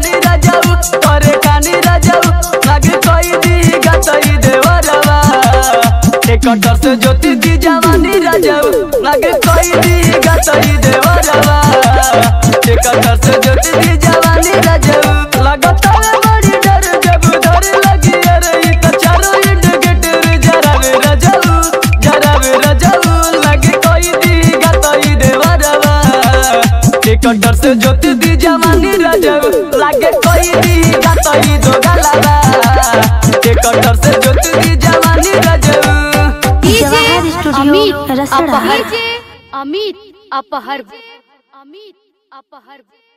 cutter से ज्योति दी जवानी राजव लगे कोई दी गतई देवा रवा के कटर से ज्योति दी जवानी राजव लगता बड़ी डर जब डर लगी अरे इत चारों इंड गेट जरा वे राजव लगे कोई दी गतई देवा रवा के कटर से ज्योति दी जवानी राजव लगे कोई दी गतई दो गलावा के कटर से ज्योति दी जवानी राजव अमित अपहर